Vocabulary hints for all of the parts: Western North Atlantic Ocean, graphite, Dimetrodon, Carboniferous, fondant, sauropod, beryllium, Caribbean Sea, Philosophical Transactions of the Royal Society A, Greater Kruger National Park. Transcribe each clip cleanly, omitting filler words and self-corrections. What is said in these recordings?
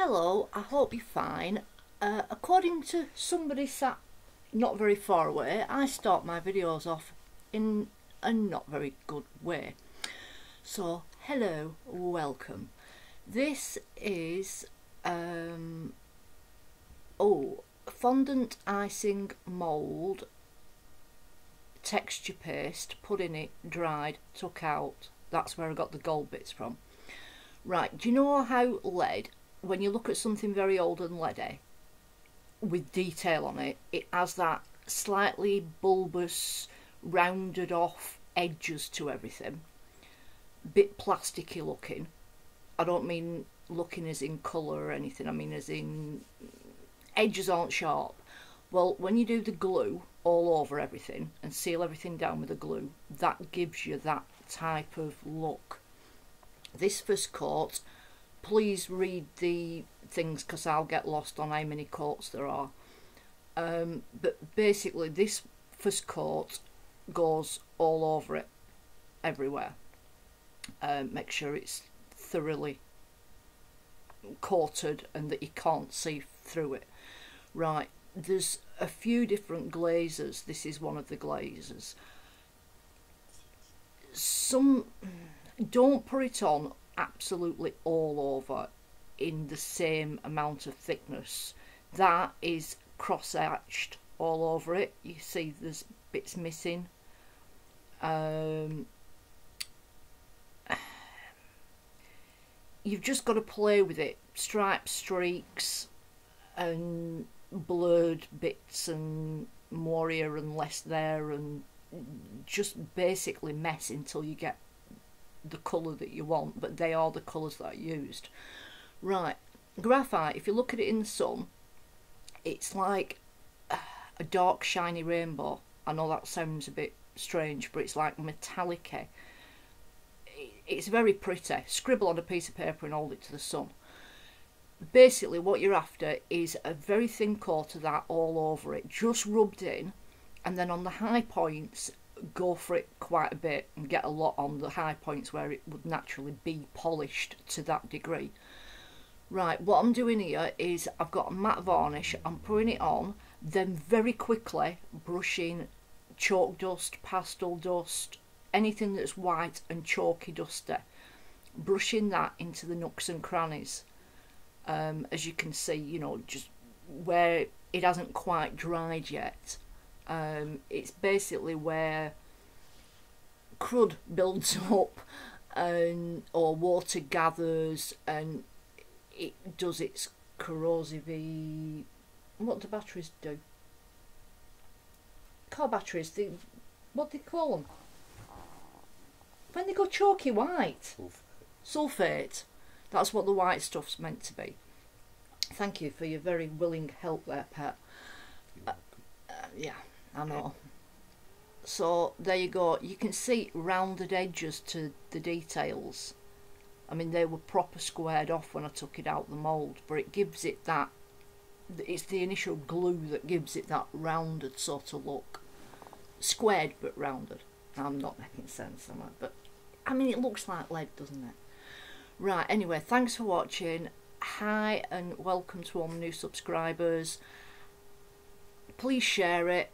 Hello, I hope you're fine. According to somebody sat not very far away, I start my videos off in a not very good way. So, hello, welcome. This is fondant icing mould, texture paste, put in it, dried, took out. That's where I got the gold bits from. Right, do you know how lead, when you look at something very old and leady, with detail on it, it has that slightly bulbous, rounded off edges to everything. Bit plasticky looking. I don't mean looking as in colour or anything, I mean as in edges aren't sharp. Well, when you do the glue all over everything and seal everything down with the glue, that gives you that type of look. This first coat, please read the things because I'll get lost on how many coats there are. But basically this first coat goes all over it, everywhere. Make sure it's thoroughly coated and that you can't see through it. Right, there's a few different glazes. This is one of the glazes. Some don't put it on absolutely all over in the same amount of thickness. That is cross-hatched all over it. You see there's bits missing. You've just got to play with it. Stripes, streaks and blurred bits and more here and less there, and just basically mess until you get the colour that you want, but they are the colours that are used. Right, graphite, if you look at it in the sun, it's like a dark shiny rainbow. I know that sounds a bit strange, but it's like metallic-y. It's very pretty. Scribble on a piece of paper and hold it to the sun. Basically what you're after is a very thin coat of that all over it, just rubbed in, and then on the high points go for it quite a bit and get a lot on the high points where it would naturally be polished to that degree. Right, what I'm doing here is I've got a matte varnish, I'm putting it on, then very quickly brushing chalk dust, pastel dust, anything that's white and chalky duster, brushing that into the nooks and crannies. As you can see, you know, just where it hasn't quite dried yet. It's basically where crud builds up and or water gathers and it does its corrosive-y. What do batteries do? Car batteries, what do they call them? When they go chalky white? Sulphate. That's what the white stuff's meant to be. Thank you for your very willing help there, Pat. Yeah, I know. So there you go. You can see rounded edges to the details. I mean, they were proper squared off when I took it out the mould, but it gives it that, it's the initial glue that gives it that rounded sort of look. Squared but rounded. I'm not making sense, am I? But I mean, it looks like lead, doesn't it? Right, anyway, thanks for watching. Hi and welcome to all my new subscribers. Please share it.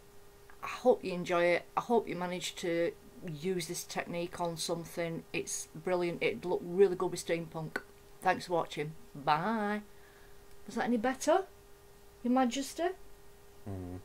I hope you enjoy it. I hope you manage to use this technique on something. It's brilliant. It'd look really good with steampunk. Thanks for watching. Bye. Was that any better, Your Majesty? Mm.